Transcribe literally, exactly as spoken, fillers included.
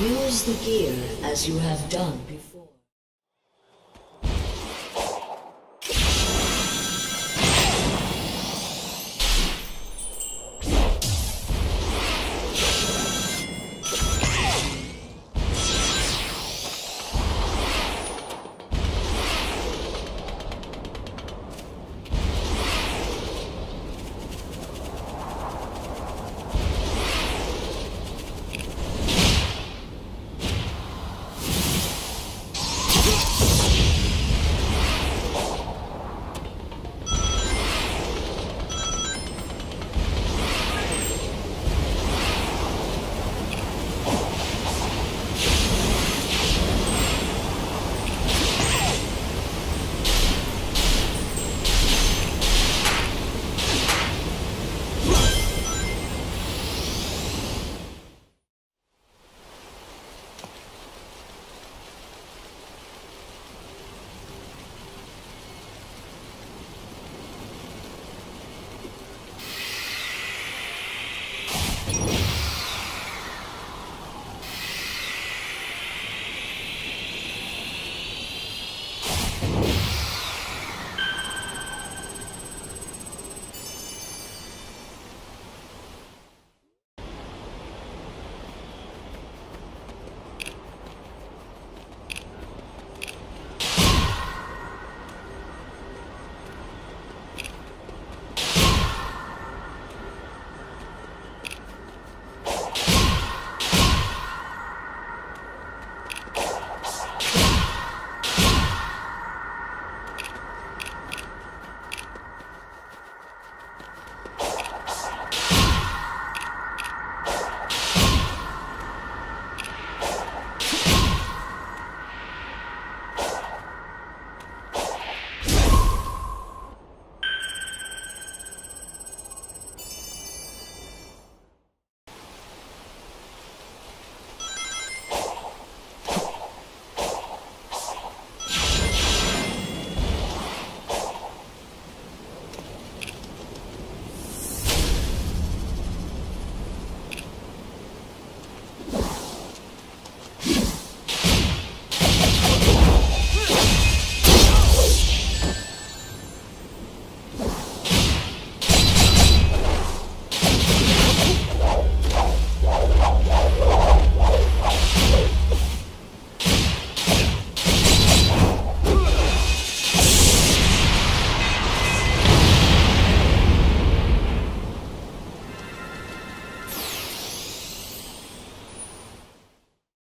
Use the gear as you have done before.